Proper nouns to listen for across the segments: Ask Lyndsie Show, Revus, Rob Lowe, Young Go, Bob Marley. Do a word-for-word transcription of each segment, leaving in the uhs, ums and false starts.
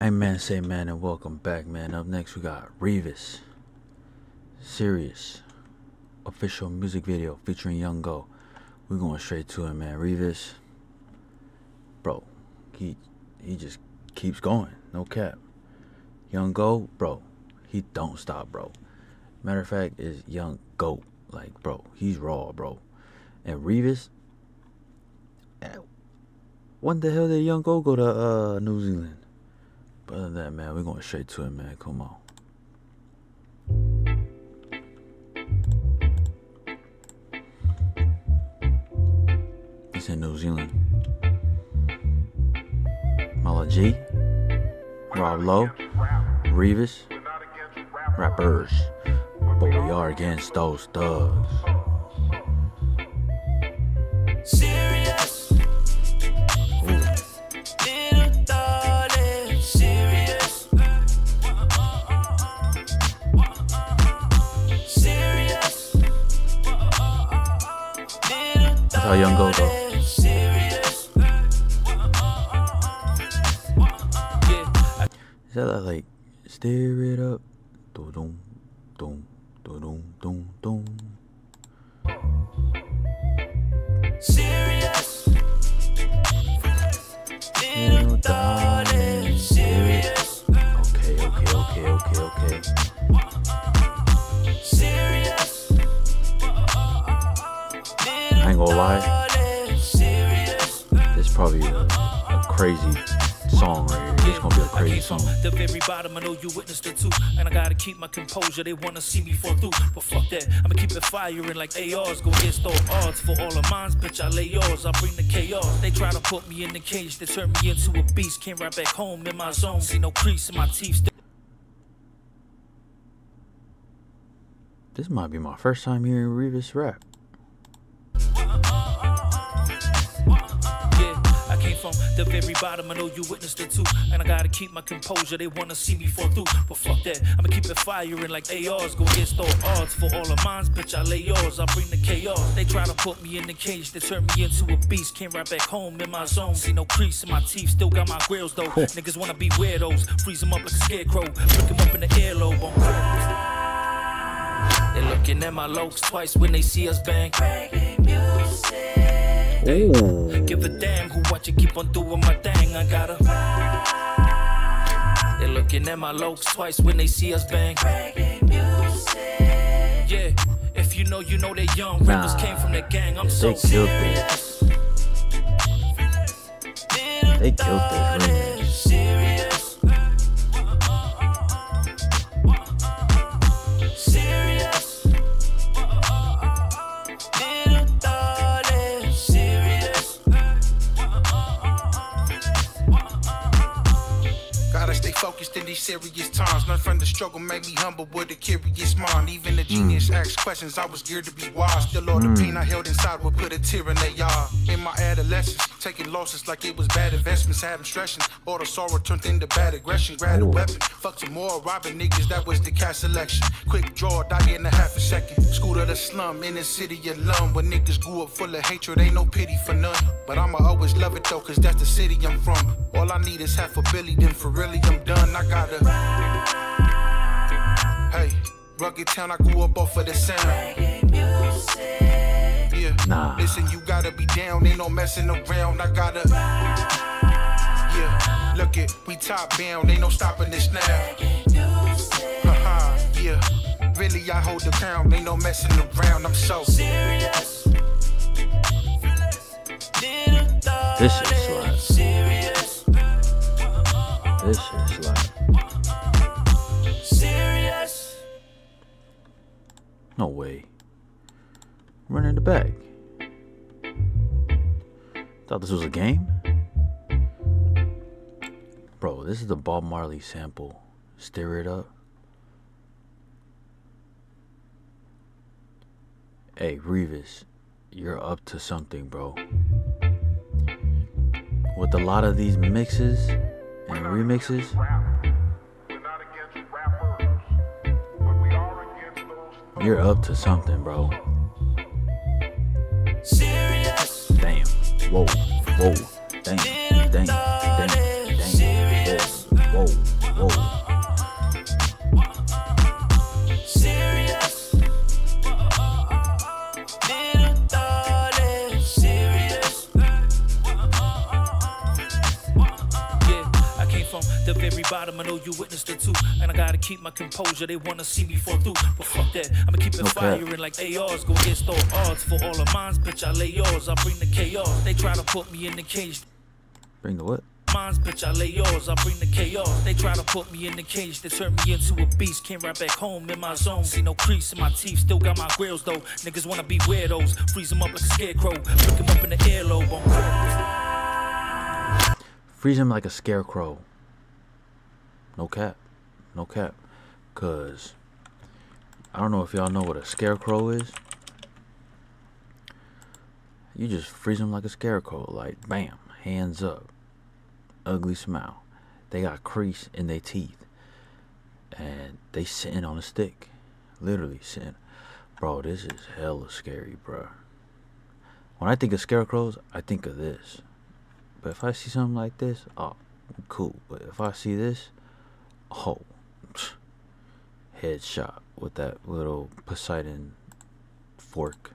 Hey man, say man, and welcome back, man. Up next we got Revus, Serious, official music video featuring Young Go. We're going straight to it, man. Revus, bro, he he just keeps going, no cap. Young Go, bro, he don't stop, bro. Matter of fact, is Young Go, like, bro, he's raw, bro. And Revus, when the hell did Young Go go to uh, New Zealand? But other than that, man, we're going straight to it, man. Come on. It's in New Zealand. Marley G, Rob Lowe, Revus, rappers. But we are against those thugs. Serious. That's how Young Go go. Is that like stir it up? Do dum dum do dum dum dum. Serious. Serious. Okay, okay, okay, okay, okay. Serious. I ain't gonna lie. This is probably a, a crazy song right here. It's gonna be a crazy song. The very bottom, I know you witnessed it too. And I gotta keep my composure. They wanna see me fall through. But fuck that. I'ma keep it firing like A Rs. Go against all odds. For all of mine, bitch, I lay yours. I bring the chaos. They try to put me in the cage. They turn me into a beast. Came right back home in my zone. See no crease in my teeth. This might be my first time hearing Revus rap. From the very bottom, I know you witnessed it too. And I gotta keep my composure. They wanna see me fall through. But fuck that, I'ma keep it firing like A Rs. Go against all odds. For all of mine, bitch, I lay yours. I bring the chaos. They try to put me in the cage. They turn me into a beast. Came right back home in my zone. See no crease in my teeth. Still got my grills though. Niggas wanna be weirdos. Freeze them up like a scarecrow. Pick them up in the airlobe on purpose. They're looking at my locks twice when they see us bang. Ooh. Give a damn who watch it, keep on doing my thing. I gotta ride. They're looking at my locks twice when they see us bang. Yeah, if you know, you know they're young. Nah. Rivers came from the gang. I'm so serious. They killed their friends. Serious. Serious. Focused in these serious times. Learn from the struggle, made me humble with a curious mind. Even a genius mm. asked questions, I was geared to be wise. Still all mm. the pain I held inside would put a tear in their eye. In my adolescence, taking losses like it was bad investments. Having stressions, all the sorrow turned into bad aggression. Grab a weapon, fuck some more, robbing niggas, that was the cash selection. Quick draw, die in a half a second. School to the slum, in the city alone. When niggas grew up full of hatred, ain't no pity for none. But I'ma always love it though, cause that's the city I'm from. All I need is half a billy, then for really I'm done. I gotta ride. Hey, rugged town, I grew up off of the sound. Yeah, nah. Listen, you gotta be down, ain't no messing around. I gotta ride. Yeah, look it, we top down, ain't no stopping this now. Haha, yeah, really I hold the crown, ain't no messing around. I'm so serious. This is like serious. This is like serious. No way. Run in the back. Thought this was a game? Bro, this is the Bob Marley sample. Stir it up. Hey, Revus, you're up to something, bro. With a lot of these mixes and remixes, you're up to something, bro. Serious. Damn. Whoa. Whoa. Damn. Damn. Damn. Damn. Whoa. Whoa. from the very bottom. I know you witnessed it too. And I gotta keep my composure. They wanna see me fall through. But fuck that. I'ma keep it okay. Firing like A Rs. Go against all odds. For all of mine, bitch, I lay yours. I bring the chaos. They try to put me in the cage. Bring the what? Mines, bitch, I lay yours, I bring the chaos. They try to put me in the cage, they turn me into a beast. Came right back home in my zone. See no crease in my teeth, still got my grills though. Niggas wanna be weirdos, freeze them up like a scarecrow. Pick them up in the airlobe on purpose. Freeze him like a scarecrow. No cap, no cap. Cause I don't know if y'all know what a scarecrow is. You just freeze him like a scarecrow, like bam, hands up. Ugly smile, they got crease in their teeth, and they sitting on a stick, literally sitting. Bro, this is hella scary, bro. When I think of scarecrows, I think of this. But if I see something like this, oh, cool. But if I see this, oh, headshot with that little Poseidon fork.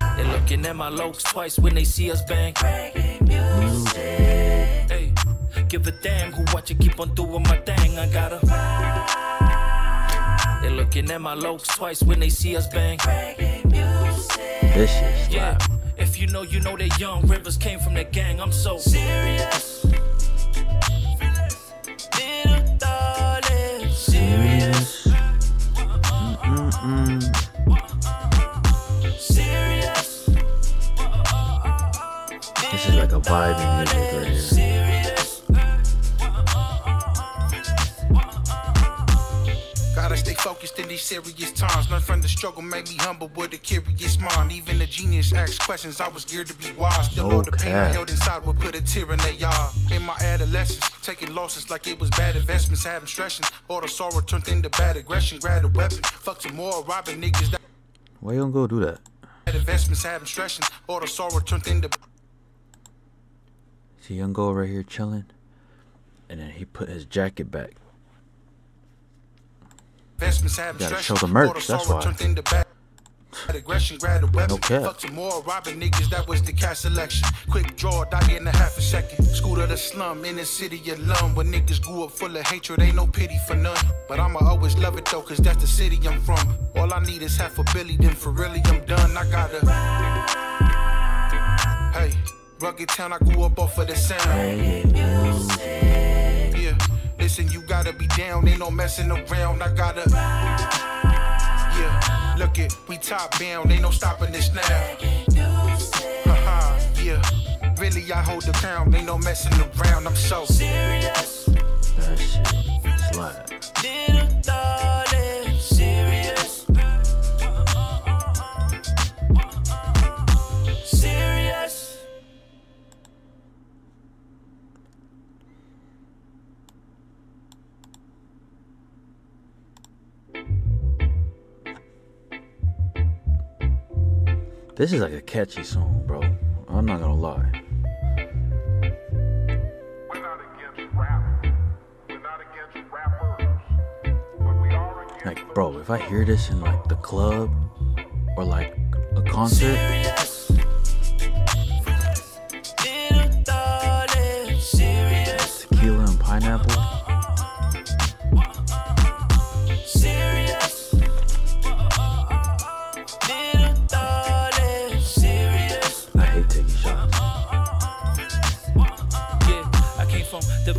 They're looking at my lokes twice when they see us bang. Give a damn who watch it, keep on doing my thing. I gotta. They're looking at my lokes twice when they see us bang. This is yeah. If you know, you know that Young Rivers came from that gang. I'm so serious. Serious. Mm-mm-mm. Serious. This is like a vibe in music right here. Focused in these serious times, none from the struggle made me humble with a curious mind. Even a genius asked questions, I was geared to be wise. The Lord, the pain I held inside would put a tear in their eye. In my adolescence, taking losses like it was bad investments, having stression. All the sorrow turned into bad aggression, grab a weapon, fuck some more, robbing niggas. That why you don't go do that? Bad investments, having stression, all the sorrow turned into. See Young Go right here chilling, and then he put his jacket back. Gotta show the merch, that's why. Aggression, grab a weapon, fuck some more, robbing niggas, that was the cash selection. Quick draw, die in a half a second. School of the slum, in the city of Lum, where niggas grew up full of hatred, ain't no pity for none. But I'ma always love it though, cause that's the city I'm from. All I need is half a billy, then for really I'm done. I gotta. Hey, rugged town, I grew up off of the sound. And you gotta be down, ain't no messing around. I gotta, yeah, look it, we top bound, ain't no stopping this now. Haha, yeah, really I hold the crown, ain't no messing around. I'm so serious. That shit slap. Didn't thought it serious. Serious. This is like a catchy song, bro. I'm not gonna lie. We're not against rap. We're not against rappers. But we are against like, bro, if I hear this in like the club or like a concert, serious. Tequila and pineapple.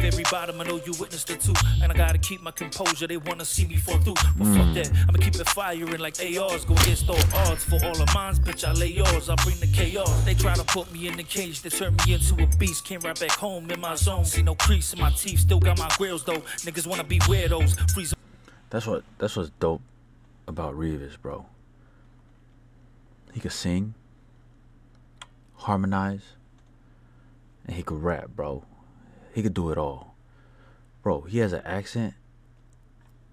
Every bottom, I know you witnessed it too. And I gotta keep my composure, they wanna see me fall through. But mm. fuck that, I'ma keep it firing like A Rs. Go against all odds, for all of mines, bitch, I lay yours, I bring the chaos. They try to put me in the cage, they turn me into a beast. Came right back home in my zone. See no crease in my teeth, still got my grills though. Niggas wanna be weirdos, freeze. That's what, that's what's dope about Revus, bro. He could sing, harmonize, and he could rap, bro. He could do it all. Bro, he has an accent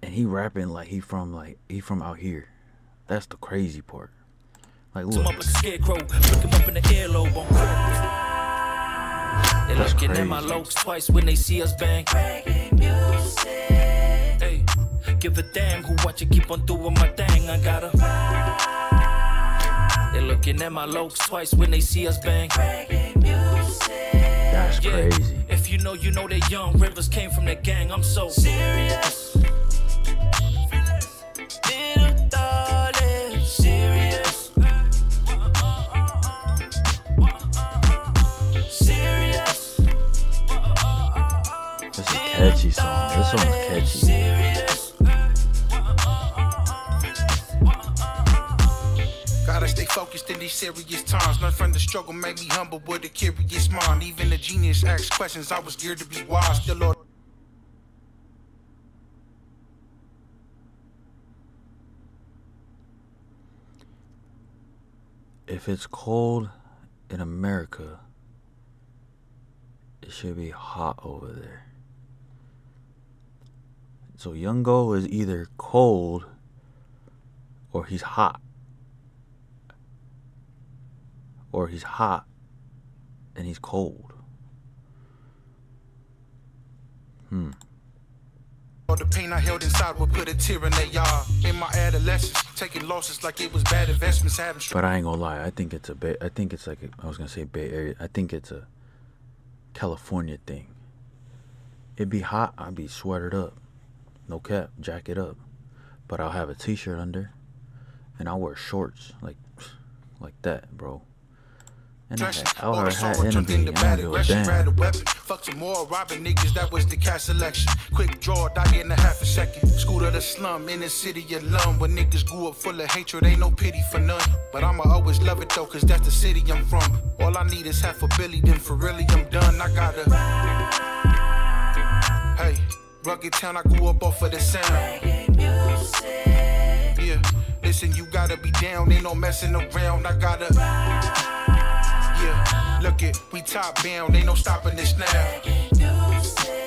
and he rapping like he from like he from out here. That's the crazy part. Like look. Up like a scarecrow, look him up in the airlobe on purpose. They're looking at my lokes twice when they see us bang. Hey, give a damn who watch it, keep on doing my thing. I gotta. They're looking at my lokes twice when they see us bang. That's crazy. Yeah. If you know, you know that Young Rivers came from the gang. I'm so serious. This is a catchy song. This song is catchy. Gotta stay focused in these serious times. None from the struggle made me humble with a curious mind. Even a genius asks questions. I was geared to be wise. The Lord. If it's cold in America, it should be hot over there. So Young Go is either cold or he's hot. Or he's hot and he's cold. Hmm. All the pain I held inside would put a tear in their eye. In my adolescence, taking losses like it was bad investments. Having but I ain't gonna lie, I think it's a Bay, I think it's like a, I was gonna say Bay Area. I think it's a California thing. It'd be hot, I'd be sweatered up. No cap, jacket up, but I'll have a t-shirt under, and I'll wear shorts like, like that, bro. And I I'll wear a hat and a beanie. I don't give a damn. Fuck some more robbing niggas. That was the cash selection. Quick draw, die in a half a second. School to the slum, in the city alone, where niggas grew up full of hatred, ain't no pity for none. But I'ma always love it though, cause that's the city I'm from. All I need is half a billy, then for really I'm done. I gotta. Hey. Rugged town, I grew up off of the sound. Yeah, listen, you gotta be down, ain't no messing around. I gotta. Yeah, look it, we top down, ain't no stopping this now.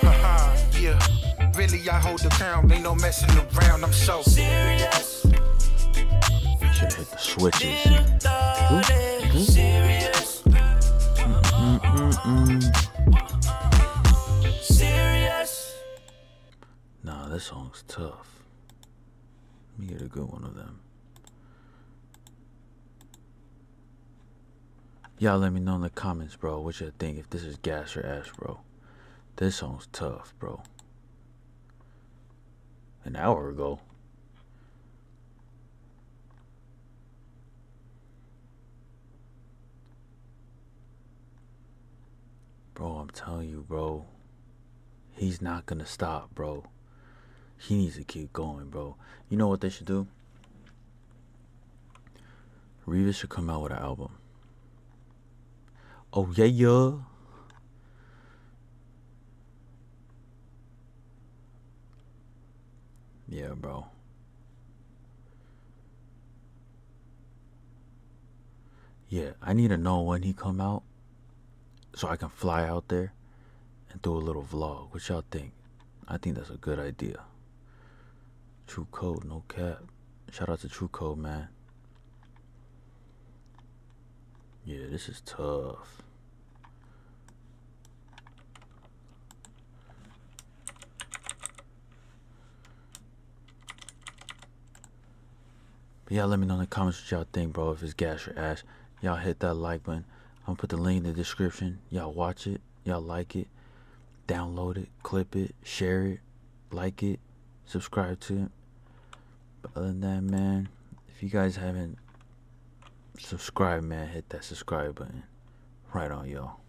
Haha, yeah, really I hold the crown, ain't no messing around. I'm so serious. Should hit the switches. Serious. Mm -mm -mm. Serious. Nah, this song's tough. Let me get a good one of them. Y'all let me know in the comments, bro, what you think, if this is gas or ass, bro. This song's tough, bro. An hour ago. Bro, I'm telling you, bro. He's not gonna stop, bro. He needs to keep going, bro. You know what they should do? Revus should come out with an album. Oh, yeah, yeah. Yeah, bro. Yeah, I need to know when he come out so I can fly out there and do a little vlog. What y'all think? I think that's a good idea. True Code, no cap. Shout out to True Code, man. Yeah, this is tough. But y'all let me know in the comments what y'all think, bro. If it's gas or ass, y'all hit that like button. I'm gonna put the link in the description. Y'all watch it. Y'all like it. Download it. Clip it. Share it. Like it. Subscribe to it. But other than that, man, if you guys haven't subscribed, man, hit that subscribe button. Right on, y'all.